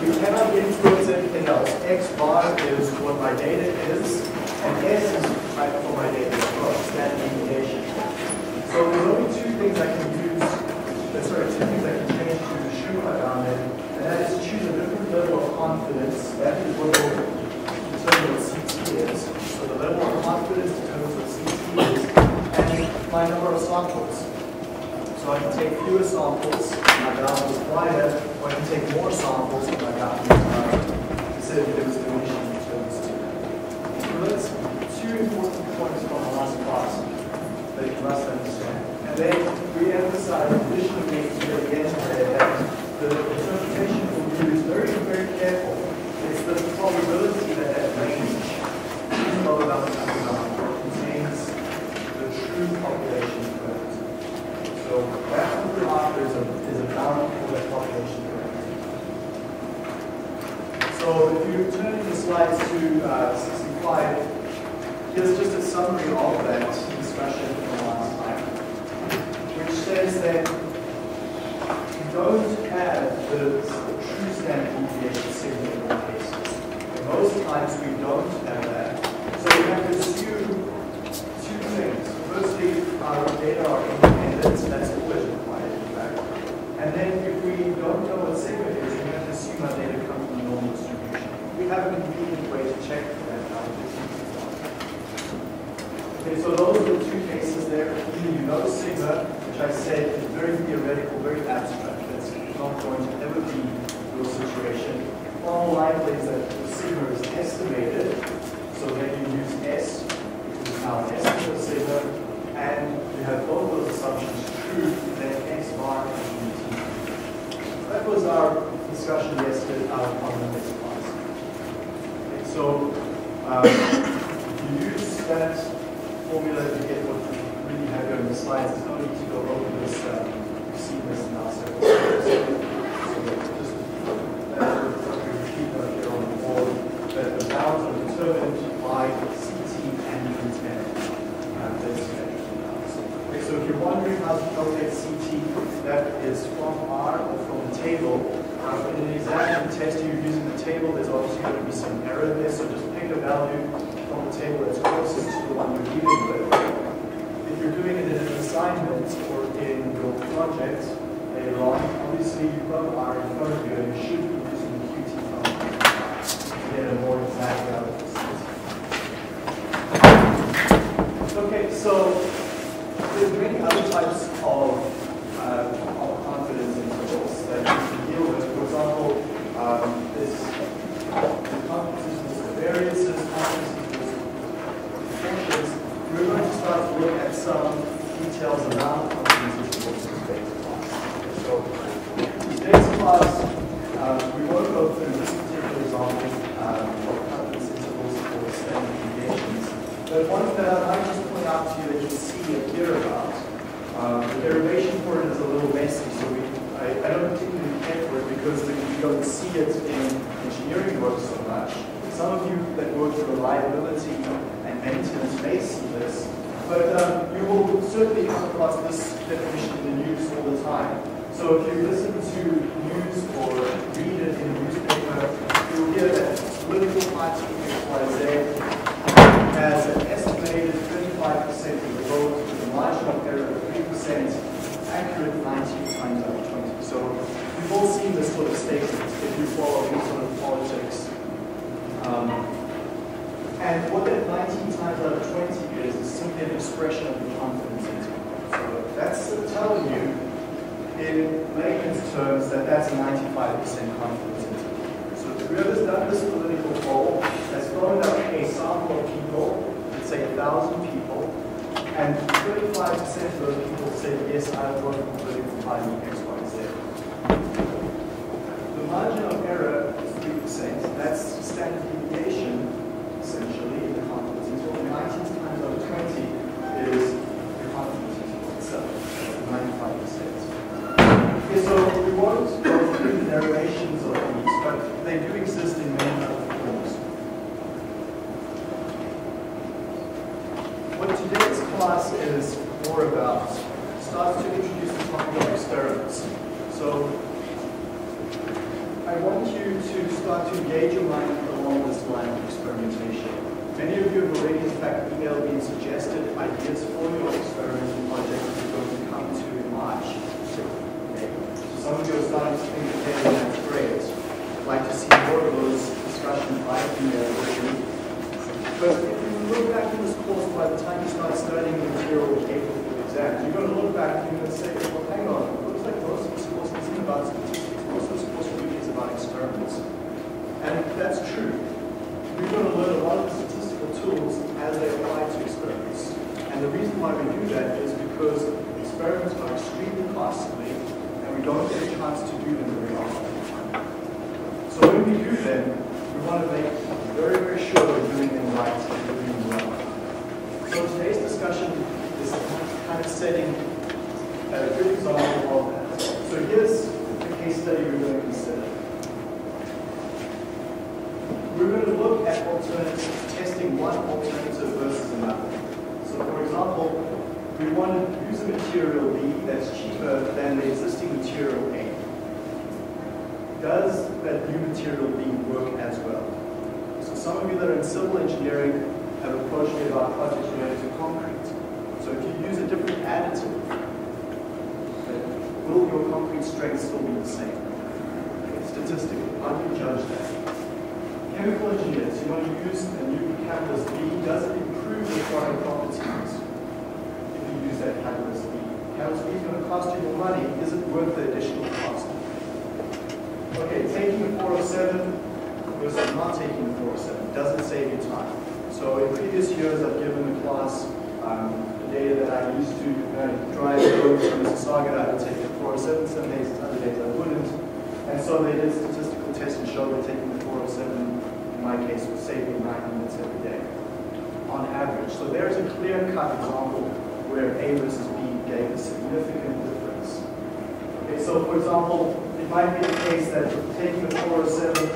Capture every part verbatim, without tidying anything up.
You cannot influence anything else. X bar is what my data is, and S is for my data as well, standard deviation. So there's only two things I can use, sorry, two things I can change to the shoe I found in, and that is choose a different level of confidence. That is what will determine what C T is. So the level of confidence determines what C T is, and my number of samples. So I can take fewer samples, and my graph is wider, or I can take more samples, and my graph is wider. Instead of those diminishing returns too. So that's two important points from the last class that you must understand. And then we emphasize additionally here again today that the interpretation we'll do is very, very careful. It's the probability that that range of about contains the true population. So that number after is a, is a bound for that population curve. So if you turn the slides to uh, sixty-five, here's just a summary of that discussion from last time, which says that you don't have the true standard deviation signal in all cases. In most times we don't have that. So we have to assume two things. Firstly, our data are independent, that's always required in fact. And then if we don't know what sigma is, we have to assume our data comes from a normal distribution. We have a convenient way to check for that now. Okay, so those are the two cases there. Either you know sigma, which I said is very theoretical, very abstract, that's not going to ever be your situation. Far more likely is that sigma is estimated, so then you use S, which is now an estimate of sigma. And we have both those assumptions true, then X bar and Q T. That was our discussion yesterday on the next class. Okay, so um, you use that formula to get what you really have here in the slides. There's no need to go over this. Um, you've seen this in our circle. So just uh, repeat that here on the board, that the bounds are determined by C T and Q T. So if you're wondering how to calculate C T, that is from R or from the table. Uh, in an exam test, you're using the table. There's obviously going to be some error there, so just pick a value from the table that's closest to the one you're dealing with. If you're doing it in an assignment or in your project later on, obviously you've got R in front of you, and you should be using the Q T function to get a more exact value for C T. Okay, so. There's many other types of, uh, of confidence intervals that you can deal with. For example, um, this confidence intervals of variances, confidence intervals of functions. We're going to start to look at some details around confidence intervals in today's class. So, today's class, um, we won't go through this particular example um, of confidence intervals for standard deviations. But one that I'd like to point out to you that you see and hear about, um, the derivation for it is a little messy, so we, I, I don't particularly care for it because we don't see it in engineering work so much. Some of you that work with reliability and maintenance may see this, but um, you will certainly come across this definition in the news all the time. So if you listen to news or read it in a newspaper, you'll hear that political party X Y Z has an estimated thirty-five percent of the vote with a margin of error of three percent, accurate nineteen times out of twenty. So we've all seen this sort of statement if you follow any sort of politics. Um, and what that nineteen times out of twenty is, is simply an expression of the confidence interval. So that's telling you, in layman's terms, that that's a ninety-five percent confidence interval. Whoever's done this political poll has thrown up a sample of people, let's say a thousand people, and thirty-five percent of those people said, yes, I vote for political party X Y Z. The margin of error is three percent. That's standard deviation, essentially, in the confidence interval. nineteen times out of twenty is the confidence interval itself, ninety-five percent. Okay, so we won't go through the derivations of these, but they do exist in many other forms. What today's class is more about starts to introduce the topic of experiments. So, I want you to start to engage your mind along this line of experimentation. Many of you have already, in fact, emailed me and suggested ideas for your experimental project that you're going to come to in March. Okay. So some of you are starting to think, okay, that's great. I'd like to see more of those discussions I've emailed with you. But if you look back in this course, by the time you start studying the material capable for the exam, you're going to look back and you're going to say, well, hang on, it looks like most of this course isn't about statistics, most of this course really is about experiments. And that's true. We're going to learn a lot of statistical tools as they apply to experiments. And the reason why we do that is because experiments are extremely costly and we don't get a chance to do them very often. So when we do them, we want to make very, very sure we're doing them right and doing them well. So today's discussion is kind of setting a good example of that. So here's the case study we're going to consider. We're going to look at alternatives, testing one alternative versus another. So for example, we want to use a material B that's cheaper than the existing material A. Does that new material B work as well? So some of you that are in civil engineering have approached me about projects related to concrete. So if you use a different additive, will your concrete strength still be the same? Statistically, how do you judge that? Chemical engineers, you want to use a new catalyst B, does it improve the product properties if you use that catalyst B? Catalyst B is going to cost you more money, is it worth the additional cost? Okay, taking a four oh seven versus not taking a four oh seven doesn't save you time. So in previous years I've given the class um, the data that I used to uh, drive over to Mississauga, I would take the four oh seven some days, other days I wouldn't. And so they did statistical tests and showed that taking the four oh seven in my case, would save me nine minutes every day, on average. So there's a clear-cut example where A versus B gave a significant difference. Okay, so for example, it might be the case that taking the four oh seven,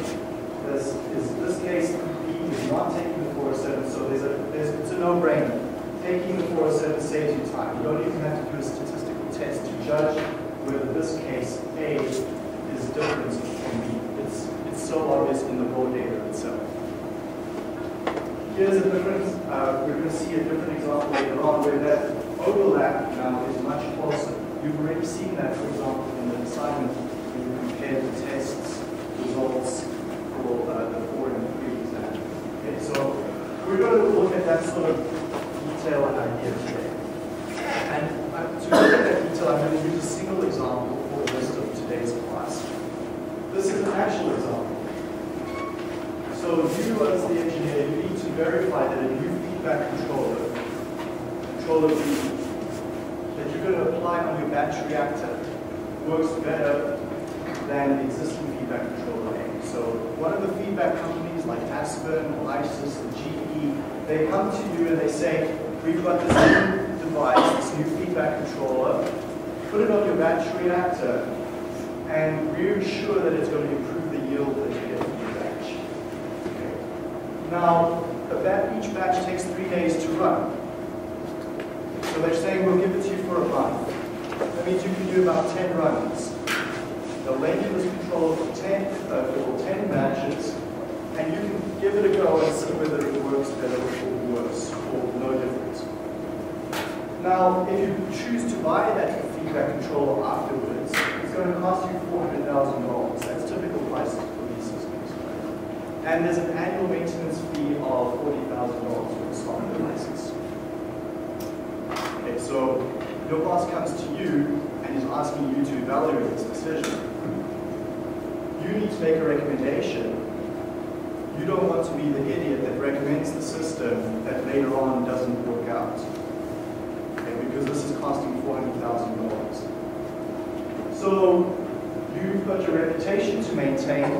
this is this case, B is not taking the four oh seven, so there's a, there's, it's a no-brainer. Taking the four oh seven saves you time. You don't even have to do a statistical test to judge whether this case, A, is different from B. So obvious in the raw data itself. Here's a difference. Uh, we're going to see a different example later on where that overlap now is much closer. You've already seen that, for example, in the assignment when you compare the tests results for uh, the four and the three exam. Okay, so we're going to look at that sort of detail and idea today. And uh, to look at that detail, I'm going to use a single example for the rest of today's class. This is an actual example. So you as the engineer, you need to verify that a new feedback controller, controller B, that you're going to apply on your batch reactor works better than the existing feedback controller A. So one of the feedback companies like Aspen, Isis, and G E, they come to you and they say, we've got this new device, this new feedback controller, put it on your batch reactor, and we're sure that it's going to improve the yield that you get from your batch. Okay. Now, each batch takes three days to run. So they're saying, we'll give it to you for a month. That means you can do about ten runs. They'll lend you this controller for ten batches, and you can give it a go and see whether it works better or worse, or no difference. Now, if you choose to buy that feedback controller afterwards, it's going to cost you four hundred thousand dollars. That's typical prices for these systems. And there's an annual maintenance fee of forty thousand dollars for the software license. Okay, so your boss comes to you and is asking you to evaluate this decision. You need to make a recommendation. You don't want to be the idiot that recommends the system that later on doesn't work out. Okay, because this is costing four hundred thousand dollars. So you've got your reputation to maintain,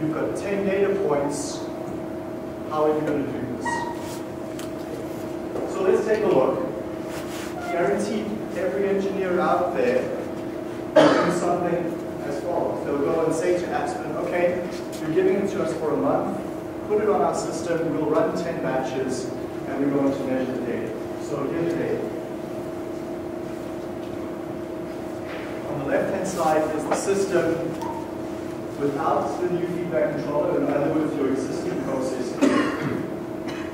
you've got ten data points, how are you going to do this? So let's take a look. Guaranteed every engineer out there will do something as follows. They'll go and say to Aspen, okay, you're giving it to us for a month, put it on our system, we'll run ten batches, and we're going to measure the data. So here's the data. On the left-hand side is the system without the new feedback controller, in other words, your existing process.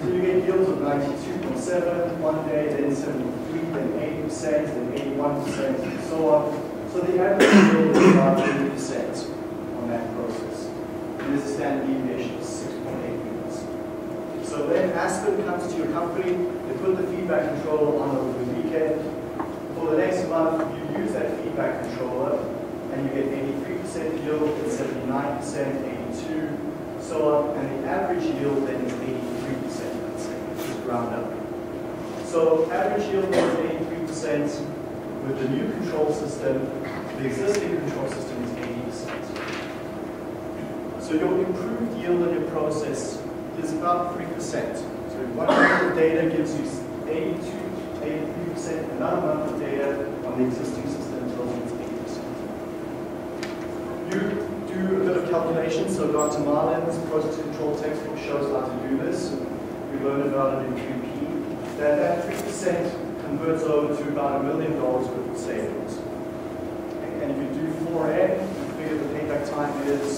So you get yields of ninety-two point seven one day, then seventy-three, then eighty percent, then eighty-one percent, and so on. So the average yield is about eighty percent on that process. And there's a standard deviation of six point eight units. So then Aspen comes to your company, they put the feedback controller on over the weekend. For the next month, you use that feedback controller, and you get eighty-three percent yield, then seventy-nine percent, eighty-two, so on, and the average yield then is eighty-three percent, let's say, just round up. So average yield is eighty-three percent. With the new control system, the existing control system is eighty percent. So your improved yield in your process is about three percent. So one month of data gives you eighty-two, eighty-three percent, another month of data on the existing system tells you it's eighty percent. You do a bit of calculation, so Doctor Marlin's process control textbook shows how to do this. We learned about it in Q P. That that three percent converts over to about a million dollars worth of savings. And if you do four N, you figure the payback time is,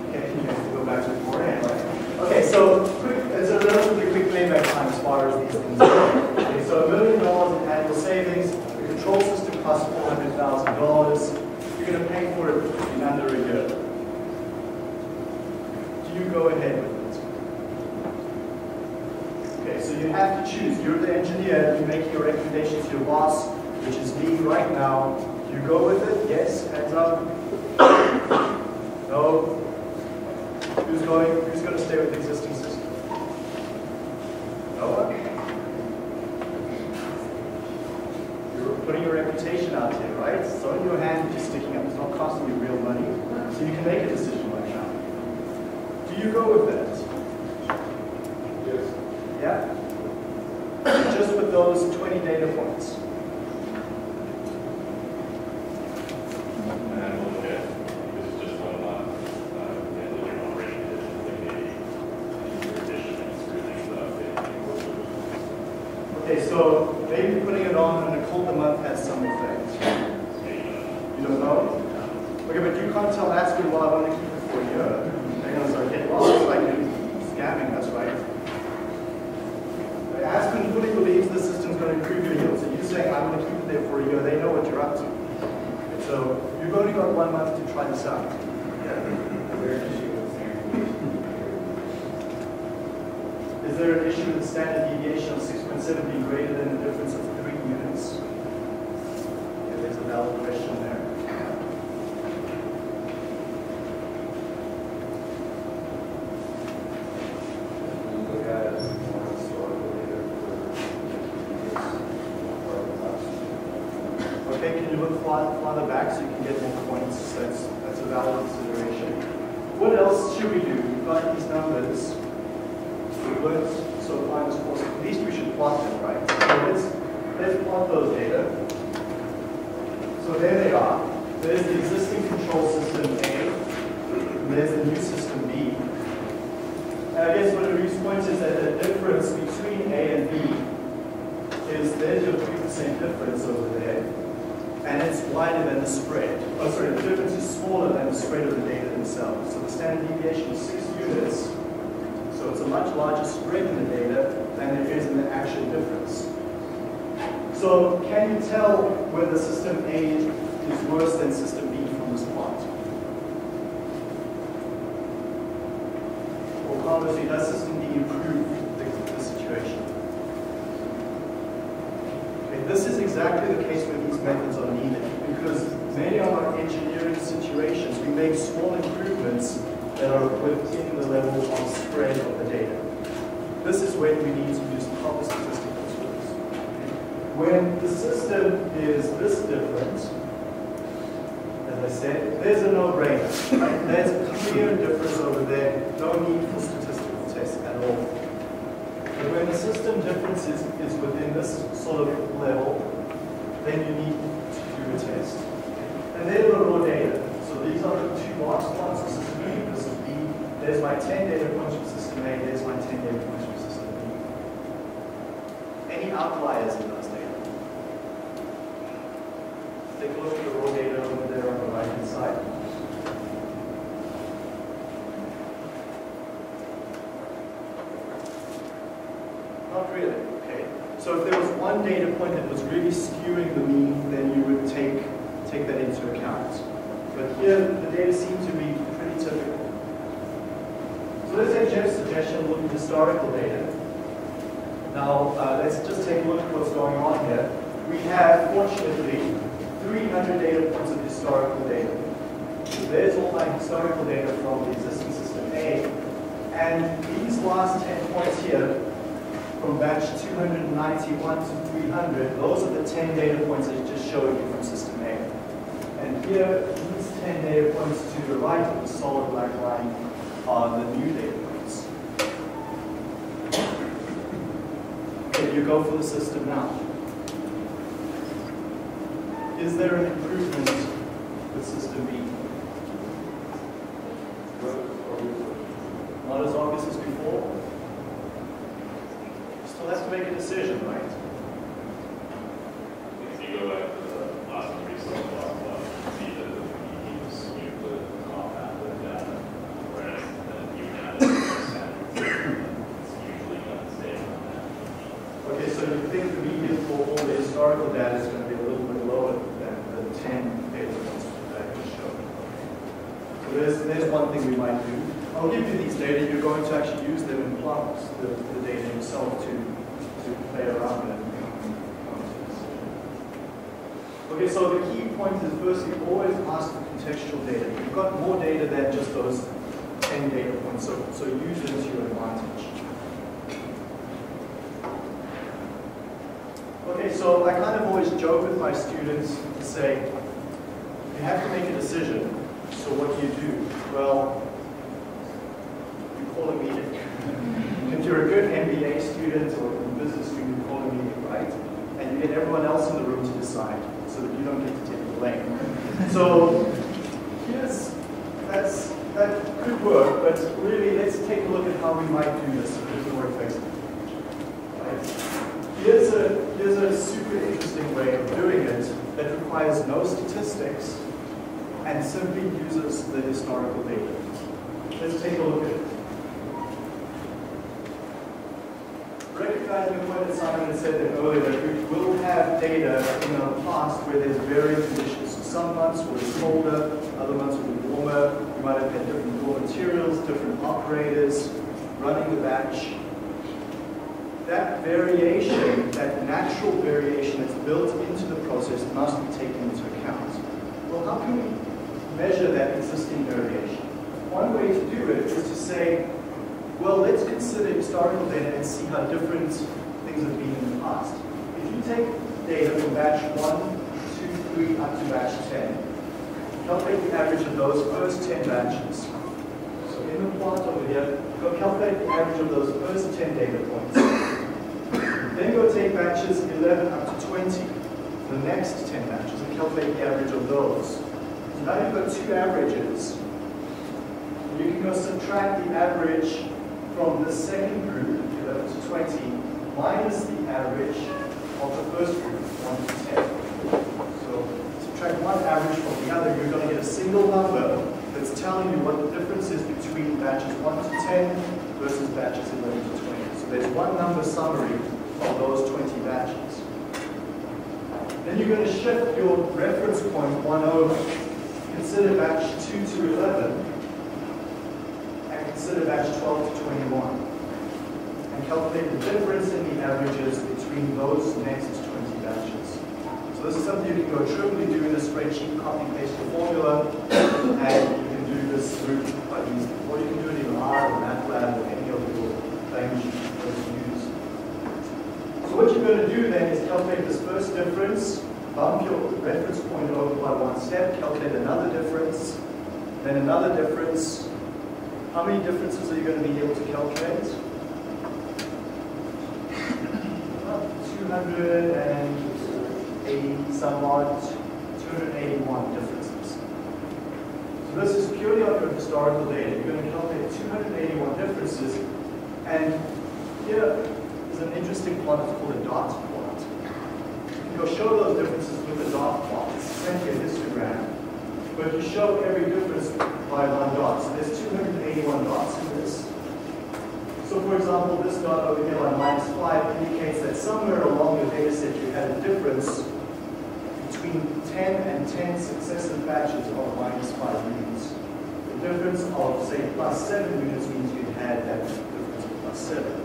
okay, you have to go back to four N, right? Okay, so quick, it's a relatively quick payback time as far as these things go. Okay, so a million dollars in annual savings, the control system costs four hundred thousand dollars, you're going to pay for it in under a year. Do you go ahead with it? So you have to choose. You're the engineer, you make your recommendation to your boss, which is me right now. You go with it, yes, hands up. No. Who's going? Who's going to stay with the existing system? No one? You're putting your reputation out there, right? It's on your hand, just sticking up. It's not costing you real money. So you can make a decision right now. Do you go with that? Yeah? Just with those twenty data points. And then we'll look at, this is just one month, and then you're already in addition and screw things up. Okay, so maybe putting it on in a colder month has some effect. You don't know? Okay, but you can't tell Aspen, well, I want to keep it for a year. They're going to start getting lost, like scamming us, right? Aspen fully believes the system's going to improve your yield. So you're saying, I'm going to keep it there for a year. They know what you're up to. So you've only got one month to try this out. Is there an issue with the standard deviation of six point seven being greater than the difference of three units? Yeah, there's a valid question there. Farther back so you can get more points. That's, that's a valid consideration. What else should we do? We've got these numbers. We learned so far as possible. At least we should plot them, right? So let's, let's plot those data. So there they are. There's the existing control system A, and there's the new system B. And I guess one of these points is that the difference between A and B is there's your three percent difference over there. And it's wider than the spread. Oh, sorry, the difference is smaller than the spread of the data themselves. So the standard deviation is six units. So it's a much larger spread in the data than there is in the actual difference. So can you tell whether system A is worse than system B from this plot? Or conversely, does system B improve the, the situation? Okay, this is exactly the case where these methods are needed, because many of our engineering situations, we make small improvements that are within the level of spread of the data. This is when we need to use proper statistical tools. When the system is this different, as I said, there's a no-brainer. Right? There's a clear difference over there, no need for statistical tests at all. But when the system difference is, is within this sort of level, then you need to do a test. And they're the raw data. So these are the two large plots of system A and system B. There's my ten data points from system A, there's my ten data points from system B. Any outliers in those data? take a look at the raw data over there on the right hand side. Not really, okay. So if there was one data point that was really skewing the mean, then you would take, take that into account. But here, the data seemed to be pretty typical. So let's take Jeff's suggestion, look at historical data. Now, uh, let's just take a look at what's going on here. We have, fortunately, three hundred data points of historical data. So there's all my historical data from the existing system A. And these last ten points here, from batch two hundred ninety-one to three hundred, those are the ten data points I just showed you from system A. And here, these ten data points to the right of the solid black line are the new data points. Okay, you go for the system now. Is there an improvement with system B? Not as obvious as before? You still have to make a decision, right? If you go back to the last three subplots, you can see that we keep skewed the top half of the data, whereas the new data is usually not the same on that. Okay, so you think the median for all the historical data is going to be a little bit lower than the ten data points that I just showed. So there's, there's one thing we might do. I'll give you these data. You're going to actually use them in plots, the, the data yourself, to, to play around with. Okay, so the key point is firstly, always ask for contextual data. You've got more data than just those ten data points, so, so use them to your advantage. Okay, so I kind of always joke with my students to say, you have to make a decision, so what do you do? Well, you call a meeting. If you're a good M B A student or a business student, you call a meeting, right? And you get everyone else in the room to decide, so that you don't get to take the blame. So, yes, that's, that could work, but really let's take a look at how we might do this a bit more effectively. Here's a, here's a super interesting way of doing it that requires no statistics and simply uses the historical data. Let's take a look at it. Recognizing the point that Simon had said that earlier, that we will have data in our past where there's varying conditions. So some months will be colder, other months will be warmer. We might have had different raw materials, different operators, running the batch. That variation, that natural variation that's built into the process must be taken into account. Well, how can we measure that existing variation? One way to do it is to say, well, let's consider historical data and see how different things have been in the past. If you take data from batch one, two, three up to batch ten, calculate the average of those first ten batches. So in the plot over here, go calculate the average of those first ten data points. Then go take batches eleven up to twenty, the next ten batches, and calculate the average of those. So now you've got two averages. You can go subtract the average from the second group, eleven to twenty, minus the average of the first group, one to ten. So subtract one average from the other, you're going to get a single number that's telling you what the difference is between batches one to ten versus batches eleven to twenty. So there's one number summary of those twenty batches. Then you're going to shift your reference point one over. Consider batch two to eleven, and consider batch twelve to twenty-one, and calculate the difference in the averages between those next twenty batches. So this is something you can go trivially do in a spreadsheet, copy paste the formula, and you can do this through quite easily. Or you can do it in R or MATLAB or any other language you use. So what you're going to do then is calculate this first difference, bump your reference point over by one step, calculate another difference, then another difference. How many differences are you going to be able to calculate? About two hundred eighty some odd, two hundred eighty-one differences. So this is purely on your historical data. You're going to calculate two hundred eighty-one differences, and here, an interesting plot, it's called a dot plot. You'll show those differences with the dot plot. It's essentially a histogram. But you show every difference by one dot. So there's two hundred eighty-one dots in this. So for example, this dot over here on minus five indicates that somewhere along your data set you had a difference between ten and ten successive batches of minus five units. The difference of, say, plus seven units means you had that difference of plus seven.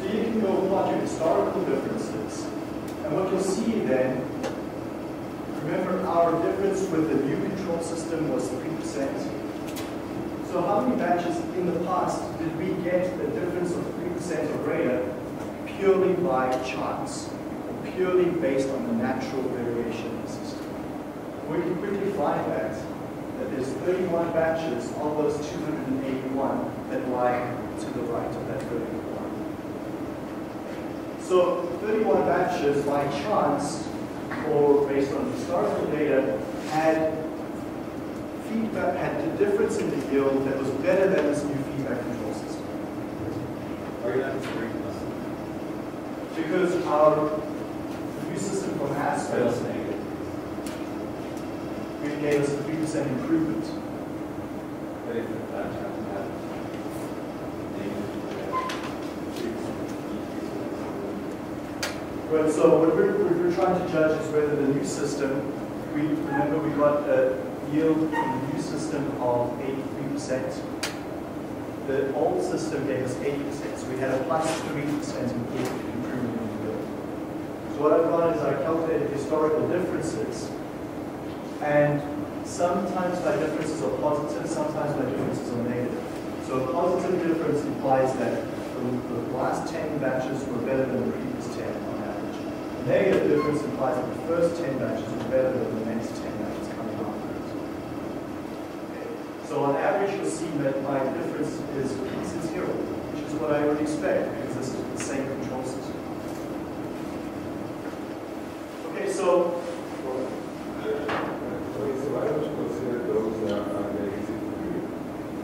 So you can go plot your historical differences. And what you'll see then, remember our difference with the new control system was three percent. So how many batches in the past did we get the difference of three percent or greater purely by chance, or purely based on the natural variation in the system? We can quickly find that, that there's thirty-one batches of those two hundred eighty-one that lie to the right of that thirty-one. So thirty-one batches by chance, or based on historical data, had feedback, had a difference in the yield that was better than this new feedback control system. Are you not disagreeing with us? Because our new system from Aspen was negative. We gave us a three percent improvement. But if the batch hasn't had negative, right, so what we're, what we're trying to judge is whether the new system, we remember we got a yield from the new system of eighty-three percent. The old system gave us eighty percent, so we had a plus three percent improvement in the yield. So what I've done is I calculated historical differences, and sometimes my differences are positive, sometimes my differences are negative. So a positive difference implies that the, the last ten batches were better than the previous ten on average. A negative difference implies that the first ten batches were better than the next ten. So on average, you'll see that my difference is zero, which is what I would expect, because this is the same control system. Okay, so... Okay, so why don't you consider those that are negative degree?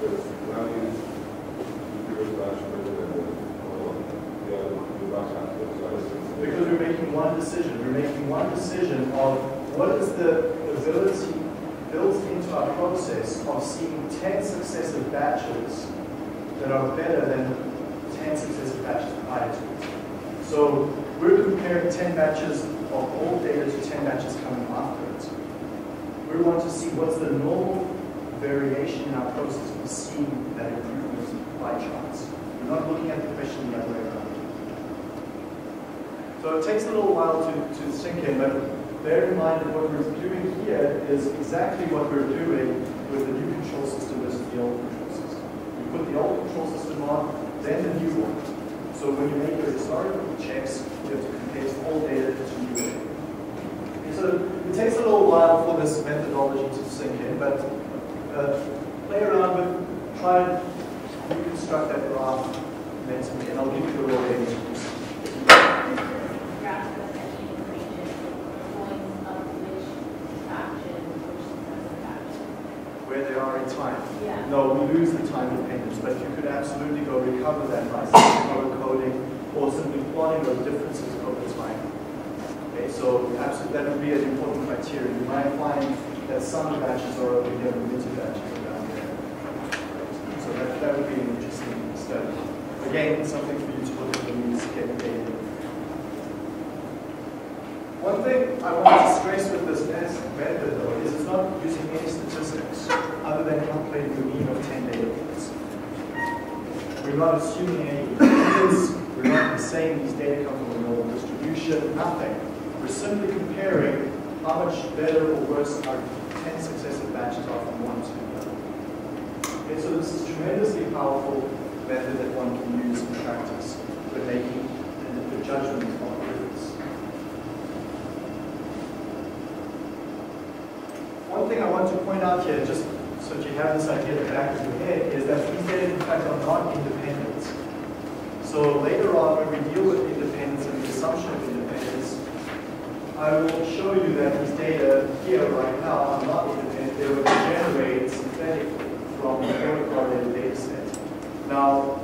Because now you use the batch better than the other batch after. Because we're making one decision. We're making one decision of what is the ability built into our process of seeing ten successive batches that are better than ten successive batches prior to it. So we're comparing ten batches of old data to ten batches coming after it. We want to see what's the normal variation in our process of seeing that improvement by chance. We're not looking at the question the other way around. So it takes a little while to, to sink in, but bear in mind that what we're doing here is exactly what we're doing with the new control system versus the old control system. You put the old control system on, then the new one. So when you make your historical checks, you have to compare old data to new data. And so it takes a little while for this methodology to sink in, but uh, play around with, try and reconstruct that graph mentally, and I'll give you the raw data. They are in time. Yeah. No, we lose the time dependence, but you could absolutely go recover that by color coding or simply plotting those differences over time. Okay, so absolutely that would be an important criteria. You might find that some batches are over here and little batches are down there. Right. So that, that would be an interesting study. Again, something for you to look at when you get data. One thing I want to stress with this method though is it's not using any statistics other than calculating the mean of ten data points. We're not assuming any methods, we're not saying these data come from a normal distribution, nothing. We're simply comparing how much better or worse our ten successive batches are from one to the other. Okay, so this is a tremendously powerful method that one can use in practice for making the judgment of . One thing I want to point out here, just so that you have this idea in the back of your head, is that these data in fact are not independent. So later on when we deal with independence and the assumption of independence, I will show you that these data here right now are not independent. They were generated synthetically from the correlated data set. Now,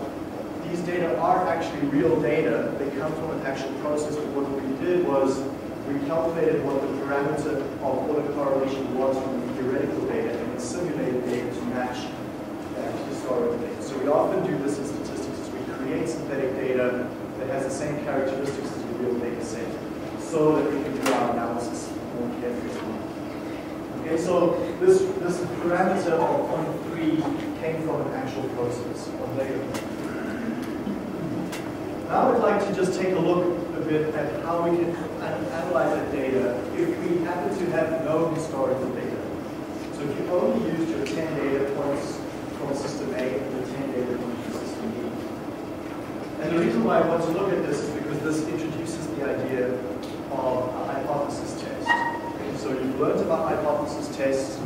these data are actually real data. They come from an actual process, but what we did was we calculated what the parameter of order correlation was from the theoretical data and simulated data to match that historical data. So we often do this in statistics, is we create synthetic data that has the same characteristics as the real data set so that we can do our analysis more carefully. Okay, so this, this parameter of zero point three came from an actual process of data. Now I would like to just take a look a bit at how we can analyze that data if we happen to have no historical data. So if you only used your ten data points from system A and the ten data points from system B. And the reason why I want to look at this is because this introduces the idea of a hypothesis test. Okay, so you've learned about hypothesis tests.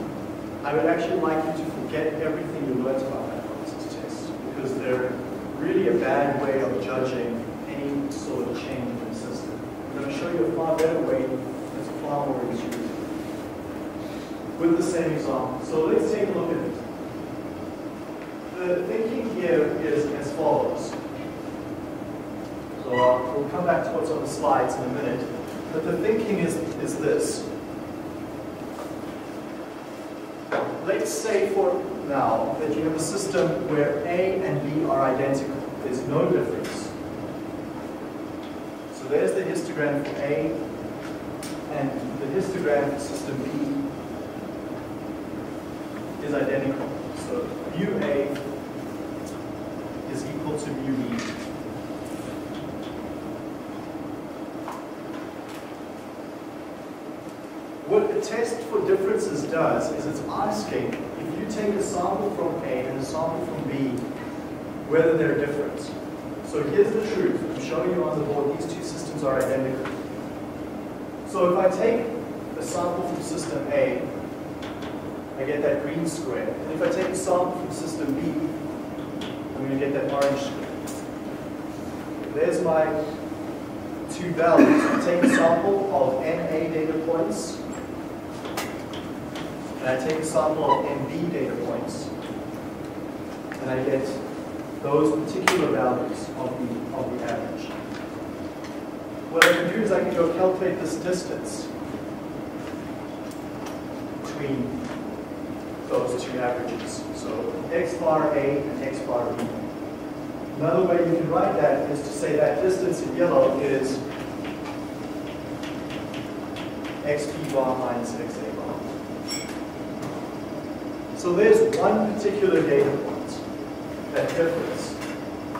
I would actually like you to forget everything you learned about hypothesis tests because they're really a bad way of judging any sort of change in the system. I'm going to show you a far better way that's far more intuitive with the same example. So let's take a look at it. The thinking here is as follows. So uh, we'll come back to what's on the slides in a minute. But the thinking is, is this. Let's say for now that you have a system where A and B are identical. There's no difference. So there's the histogram for A and the histogram for system B is identical. So mu A is equal to mu B. What the test for differences does is it's asking if you take a sample from A and a sample from B, whether they're different. So here's the truth. I'm showing you on the board, these two systems are identical. So if I take a sample from system A, I get that green square. And if I take a sample from system B, I'm going to get that orange square. There's my two values. I take a sample of N A data points, and I take a sample of N B data points, and I get those particular values of the, of the average. What I can do is I can go calculate this distance between those two averages. So x bar A and x bar B. Another way you can write that is to say that distance in yellow is xp bar minus xa bar. So there's one particular data point, that difference.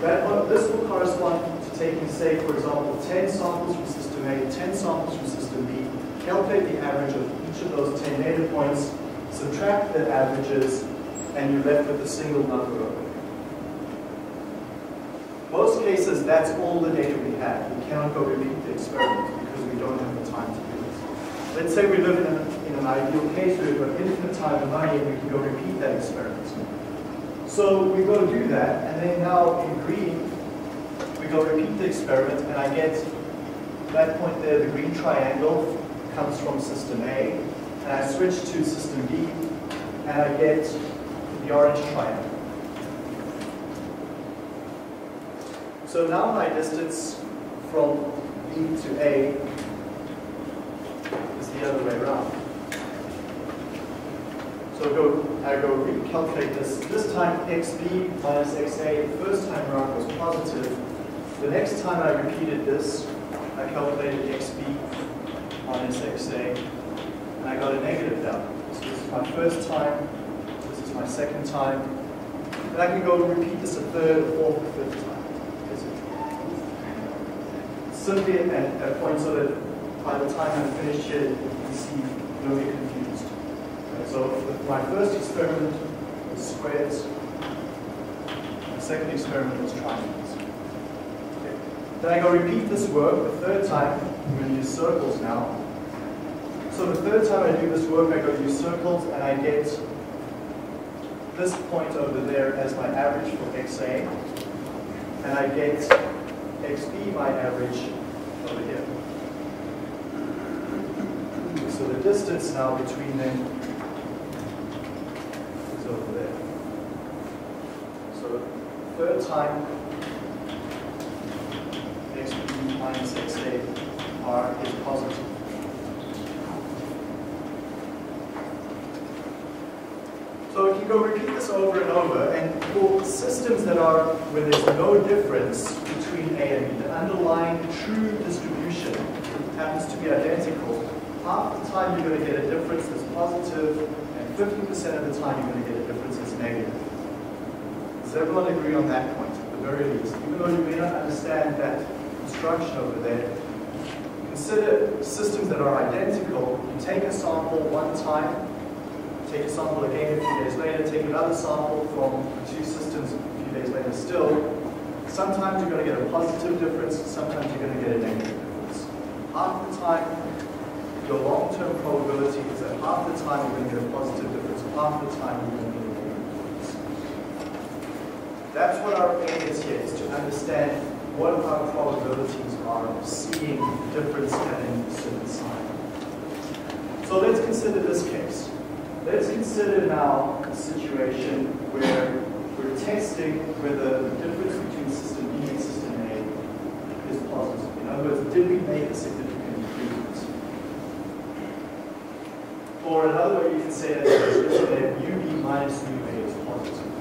That one, this will correspond to taking, say, for example, ten samples from system A, ten samples from system B, calculate the average of each of those ten data points, subtract the averages, and you're left with a single number over there. Most cases, that's all the data we have. We cannot go repeat the experiment because we don't have the time to do this. Let's say we live in a in an ideal case where we've got infinite time and money and we can go repeat that experiment. So we go do that, and then now in green, we go repeat the experiment, and I get that point there, the green triangle comes from system A, and I switch to system B, and I get the orange triangle. So now my distance from B to A is the other way around. So go, I go recalculate this. This time xb minus xa, the first time around was positive. The next time I repeated this, I calculated xb minus xa, and I got a negative value. So this is my first time, this is my second time, and I can go repeat this a third, a fourth, a fifth time. Simply at that point so that by the time I'm finished here, you can see no get confused. So my first experiment was squares, my second experiment was triangles. Okay. Then I go repeat this work the third time. I'm going to use circles now. So the third time I do this work, I go use circles, and I get this point over there as my average for X A, and I get X B my average over here. So the distance now between them is over there. So third time, X B minus X A are is positive. So you can go repeat this over and over. And for systems that are where there's no difference between A and B, the underlying true distribution happens to be identical, half the time you're going to get a difference that's positive, and fifty percent of the time you're going to get a difference that's negative. Does everyone agree on that point, at the very least? Even though you may not understand that construction over there, consider systems that are identical. You take a sample one time, take a sample again a few days later, take another sample from two systems a few days later still. Sometimes you're going to get a positive difference, sometimes you're going to get a negative difference. Half the time, your long-term probability is that half the time you're going to get a positive difference, half the time you're going to get a negative difference. That's what our aim is here, is to understand what our probabilities are of seeing difference at a certain sign. So let's consider this case. Let's consider now a situation where we're testing whether the difference between system B and system A is positive. In other words, did we make a significant improvement? Or another way you can say that is that U B minus U A is positive.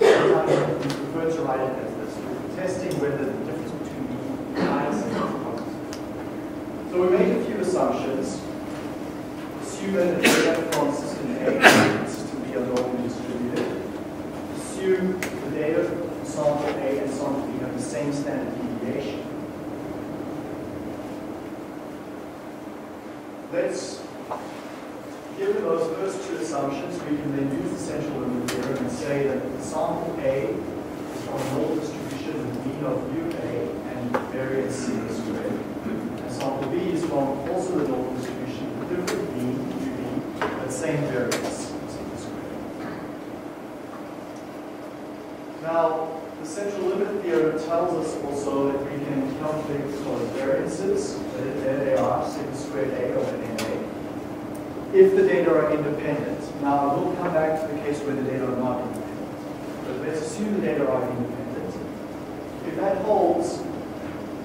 Sometimes we prefer to write it as this. We're testing whether the difference between B minus A is positive. So we make a few assumptions. Assume that the data from system A and system B are normally distributed. Assume the data from sample A and sample B have the same standard deviation. Let's, given those first two assumptions, we can then use the central limit theorem and say that sample A is from a normal distribution with mean of U A and variance C squared. And sample B is from also the normal distribution with different mean, same variance. Now, the central limit theorem tells us also that we can calculate those variances, that there they are, sigma squared A over N A, if the data are independent. Now, we'll come back to the case where the data are not independent. But let's assume the data are independent. If that holds,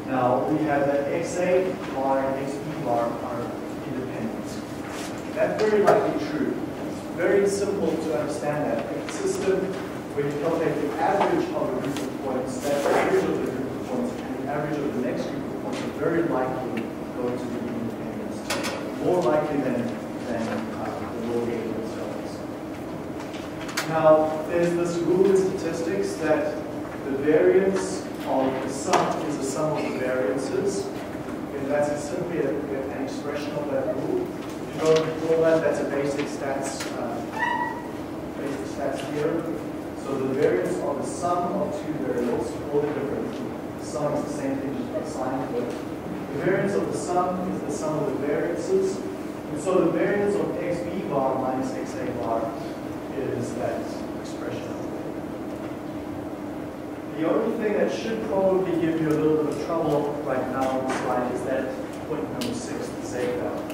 now we have that X A bar and X B bar are independent. That's very likely true. It's very simple to understand that. In a system where you calculate the average of a group of points, that average of the group of points and the average of the next group of points are very likely going to be independent. More likely than, than uh, the raw data themselves. Now, there's this rule in statistics that the variance of the sum is the sum of the variances. And that's simply a, an expression of that rule. Go before that, that's a basic stats, uh, basic stats theorem. So the variance of the sum of two variables, all the different, the sum is the same thing, just assigned to it. The variance of the sum is the sum of the variances. And so the variance of X B bar minus X A bar is that expression. The only thing that should probably give you a little bit of trouble right now on the slide is that point number six, the Z value.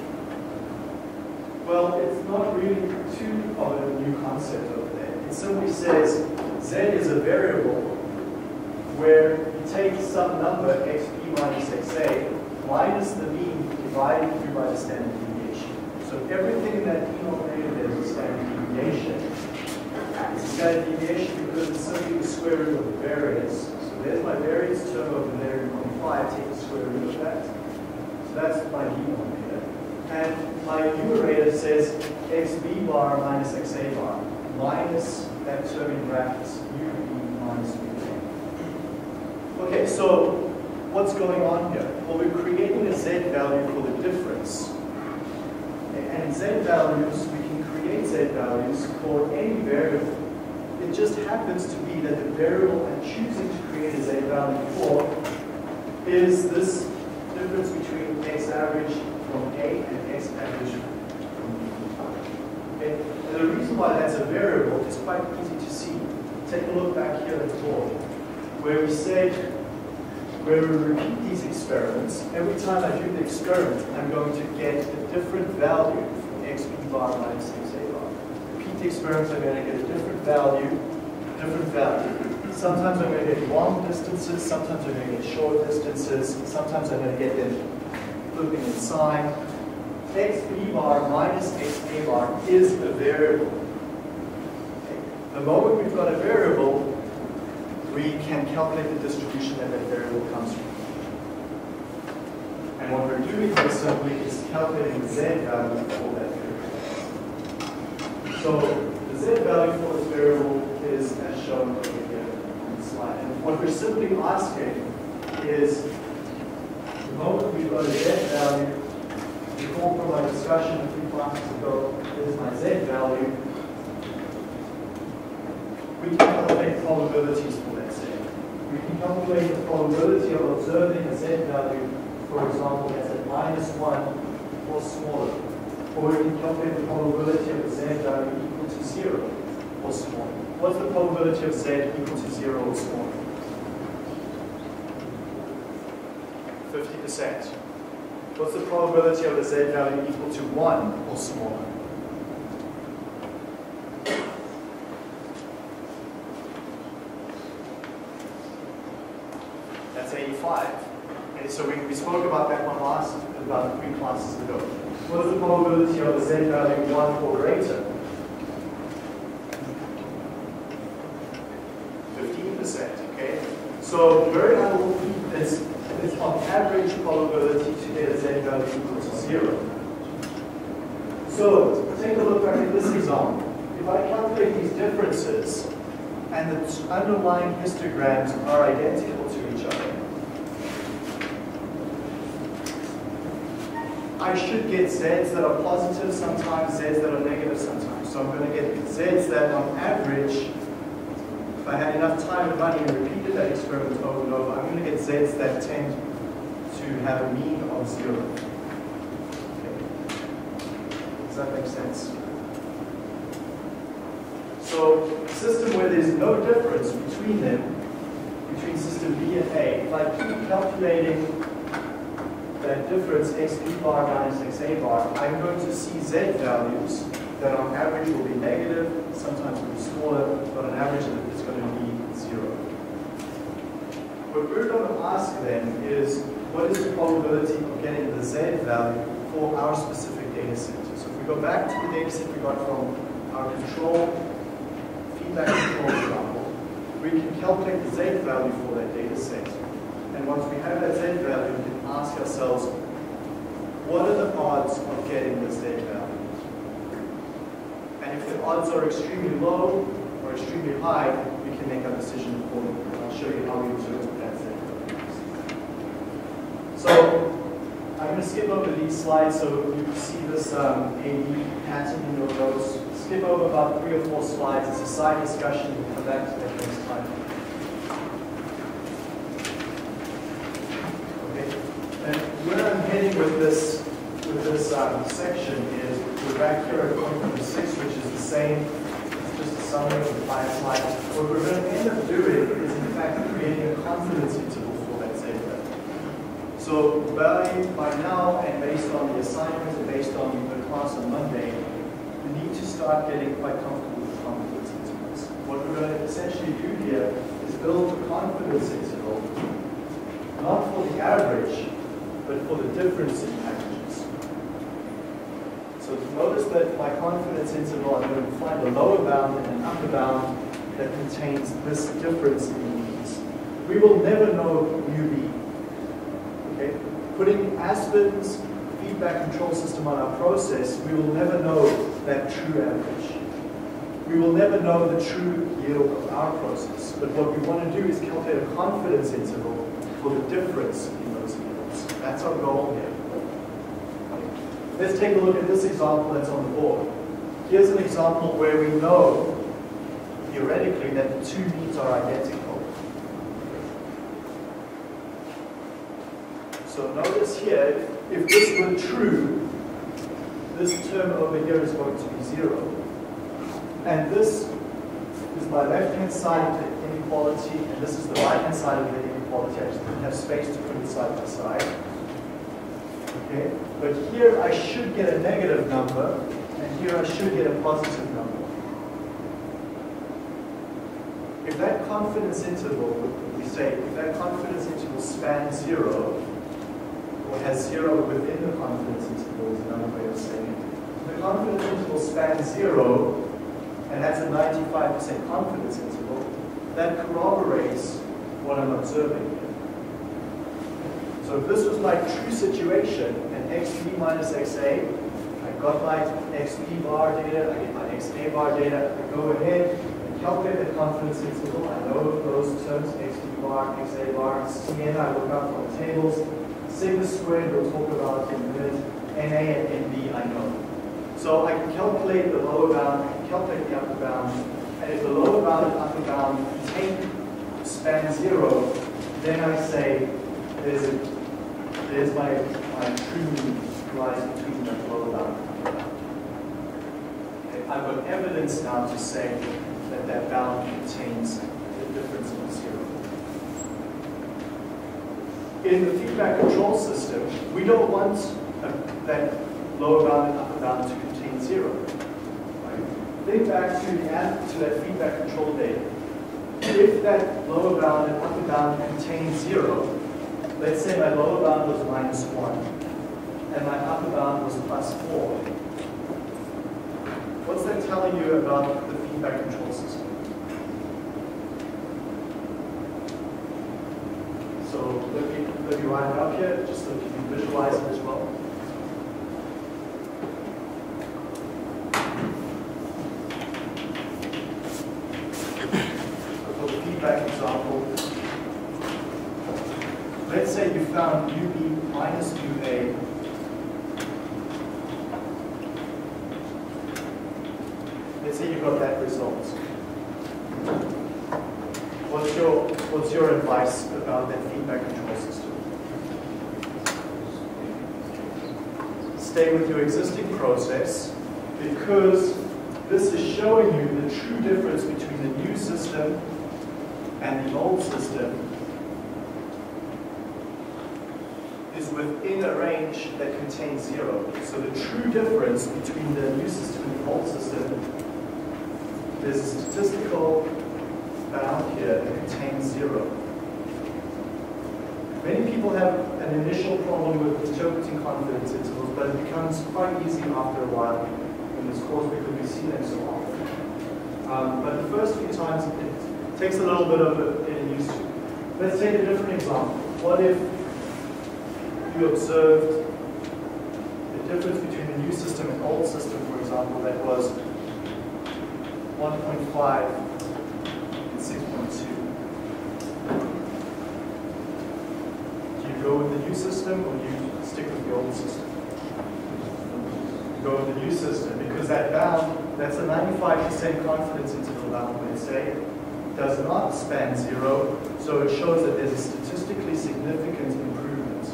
Well, it's not really too of a new concept over there. It simply says Z is a variable where you take some number, X B minus X A, minus the mean divided through by the standard deviation. So everything in that denominator there is a standard deviation. It's a standard deviation because it's simply the square root of the variance. So there's my variance term over there in one point five, take the square root of that. So that's my denominator. And my numerator says X B bar minus X A bar, minus that term in brackets, U B minus U A. Okay, so what's going on here? Well, we're creating a Z value for the difference. And Z values, we can create Z values for any variable. It just happens to be that the variable I'm choosing to create a Z value for is this difference between X average from A and X average from B. Okay? And the reason why that's a variable is quite easy to see. Take a look back here at the board, where we say, where we repeat these experiments. Every time I do the experiment, I'm going to get a different value from X B bar minus X A bar. Repeat the experiments, I'm going to get a different value, different value. Sometimes I'm going to get long distances, sometimes I'm going to get short distances, sometimes I'm going to get them flipping in sign. X B bar minus X A bar is a variable. The moment we've got a variable, we can calculate the distribution that that variable comes from. And what we're doing here simply is calculating the z value for that variable. So the z value for this variable is as shown over here on the slide. And what we're simply asking is, the moment we've got a z value, before from our discussion a few classes ago, here's my z value, we can calculate probabilities for that z. We can calculate the probability of observing a z value, for example, that's at minus one or smaller. Or we can calculate the probability of a z value equal to zero or smaller. What's the probability of z equal to zero or smaller? fifty percent. What's the probability of a z value equal to one or smaller? That's eighty-five. And so we, we spoke about that one last, about three classes ago. What's the probability of a z value one or greater? fifteen percent, okay? So very little is It's on average probability to get a z value equal to zero. So take a look at this example. If I calculate these differences and the underlying histograms are identical to each other, I should get z's that are positive sometimes, z's that are negative sometimes. So I'm going to get z's that on average, if I had enough time and money and repeated that experiment over and over, I'm going to get z's that tend to have a mean of zero. Okay. Does that make sense? So a system where there's no difference between them, between system B and A, if I keep calculating that difference, xB bar minus xA bar, I'm going to see z values that on average will be negative, sometimes will be smaller, but on average it's going to be zero. What we're going to ask then is, what is the probability of getting the z value for our specific data set? So if we go back to the data set we got from our control, feedback control example, we can calculate the z value for that data set. And once we have that z value, we can ask ourselves, what are the odds of getting this z value? And if the odds are extremely low or extremely high, we can make a decision for them. And I'll show you how we interpret that z. So I'm going to skip over these slides so you can see this um, A D pattern in your notes. Skip over about three or four slides. It's a side discussion. We'll come back to that next time. Okay. And where I'm heading with this, with this um, section is, we're back here at point number six, which is the same. It's just a summary of the five slides. What we're going to end up doing is, in fact, creating a confidence interval for that zeta. So value by now, and based on the assignment and based on the class on Monday, we need to start getting quite comfortable with confidence intervals. What we're going to essentially do here is build a confidence interval, not for the average, but for the difference in average. So notice that my confidence interval, I'm going to find a lower bound and an upper bound that contains this difference in these. We will never know mu b. Okay? Putting Aspen's feedback control system on our process, we will never know that true average. We will never know the true yield of our process. But what we want to do is calculate a confidence interval for the difference in those yields. That's our goal here. Let's take a look at this example that's on the board. Here's an example where we know, theoretically, that the two means are identical. So notice here, if this were true, this term over here is going to be zero. And this is my left-hand side of the inequality, and this is the right-hand side of the inequality. I just didn't have space to put it side by side. Okay. But here I should get a negative number, and here I should get a positive number. If that confidence interval, we say, if that confidence interval spans zero, or has zero within the confidence interval, is another way of saying it. If the confidence interval spans zero, and that's a ninety-five percent confidence interval, that corroborates what I'm observing here. So if this was my true situation, and X P minus X A, I got my X P bar data, I get my X A bar data, I go ahead and calculate the confidence interval, I know those terms, X P bar, X A bar, C N, I look up from the tables, sigma squared we'll talk about in a minute, N A and N B I know. So I can calculate the lower bound, I can calculate the upper bound, and if the lower bound and upper bound take span zero, then I say there's, a, there's my, my true mean lies between the lower bound and upper bound. Okay, I've got evidence now to say that that bound contains the difference of zero. In the feedback control system, we don't want a, that lower bound and upper bound to contain zero. Right? Think back to the add to that feedback control data. If that lower bound and upper bound contain zero, let's say my lower bound was minus one, and my upper bound was plus four. What's that telling you about the feedback control system? So let me, let me write it up here, just so you can visualize it as well. For the feedback example, let's say you found U B minus U A . Let's say you got that result. What's your, what's your advice about that feedback control system? Stay with your existing process, because this is showing you the true difference between the new system and the old system is within a range that contains zero. So the true difference between the new system and the old system, there's a statistical bound here that contains zero. Many people have an initial problem with interpreting confidence intervals, but it becomes quite easy after a while in this course because we see them so often. Um, but the first few times it takes a little bit of getting used to. Let's take a different example. What if you observed the difference between the new system and old system, for example, that was one point five. Go with the new system, or you stick with the old system? Go with the new system, because that bound, that's a ninety-five percent confidence interval bound, let's say, does not span zero, so it shows that there's a statistically significant improvement.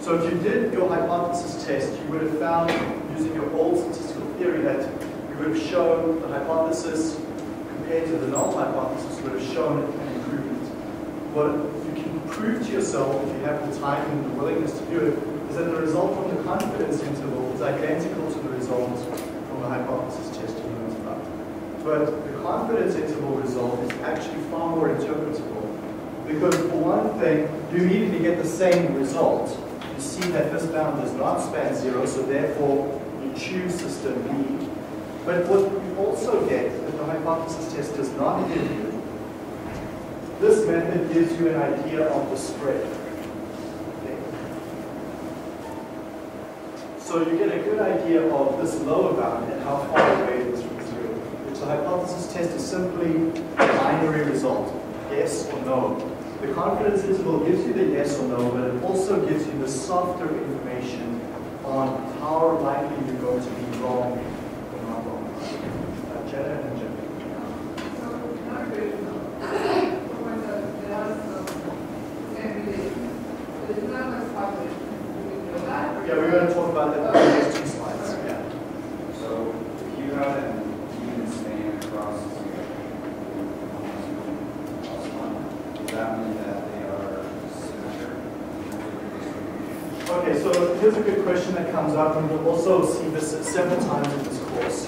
So if you did your hypothesis test, you would have found, using your old statistical theory, that you would have shown the hypothesis compared to the null hypothesis would have shown an improvement. What prove to yourself, if you have the time and the willingness to do it, is that the result from the confidence interval is identical to the result from the hypothesis test you learned about. But the confidence interval result is actually far more interpretable, because for one thing, you immediately get the same result. You see that this bound does not span zero, so therefore you choose system B. But what you also get that the hypothesis test does not give you, this method gives you an idea of the spread. Okay. So you get a good idea of this lower bound and how far away it is from zero. Which the hypothesis test is simply a binary result, yes or no. The confidence interval gives you the yes or no, but it also gives you the softer information on how likely you're going to be wrong or not wrong. Uh, Jenna and Jenna. Yeah, we're going to talk about that in the next two slides. Okay. Yeah. So, if you had an even span across one, does that mean that they are symmetric? Okay, so here's a good question that comes up, and we'll also see this several times in this course,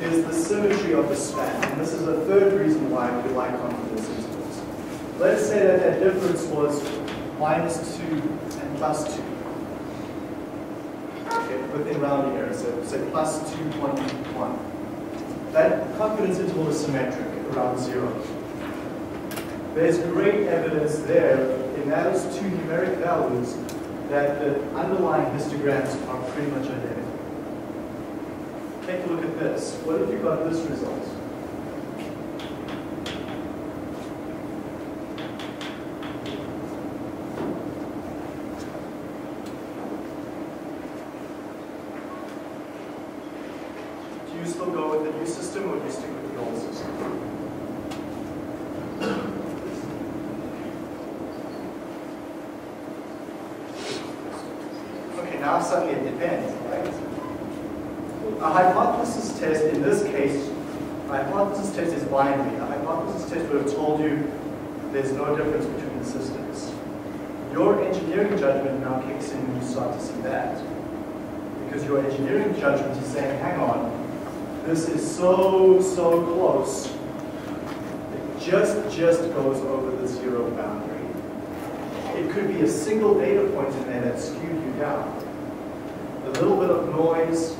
is the symmetry of the span. And this is the third reason why we like confidence intervals. Let's say that that difference was minus two and plus two. Within rounding error, so say plus two point one. that confidence interval is symmetric around zero. There's great evidence there in those two numeric values that the underlying histograms are pretty much identical. Take a look at this. What if you got this result? Binary. A hypothesis test would have told you there's no difference between the systems. Your engineering judgment now kicks in and you start to see that. Because your engineering judgment is saying, hang on, this is so, so close. It just, just goes over the zero boundary. It could be a single data point in there that skewed you down. A little bit of noise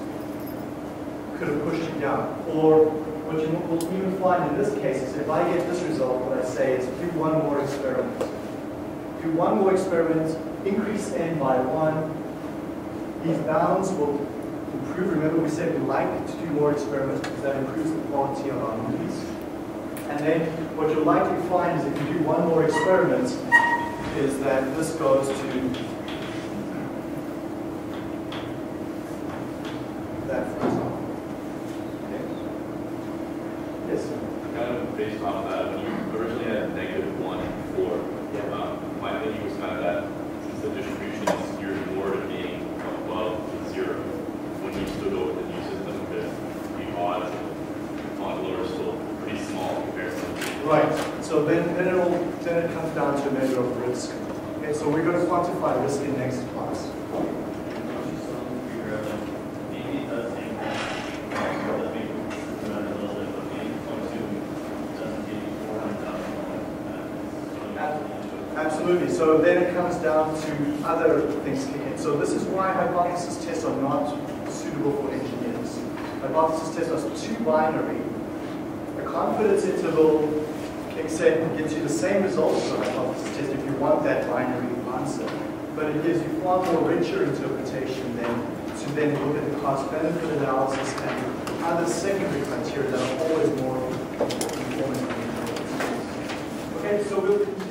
could have pushed you down. Or what you will even find in this case is if I get this result, what I say is do one more experiment. Do one more experiment, increase n by one. These bounds will improve. Remember we said we like to do more experiments because that improves the quality of our movies. And then what you'll likely find is if you do one more experiment is that this goes to binary. A confidence interval except gives you the same results as a hypothesis test if you want that binary answer, but it gives you far more richer interpretation than to then look at the cost-benefit analysis and other secondary criteria that are always more important. Okay, so we'll.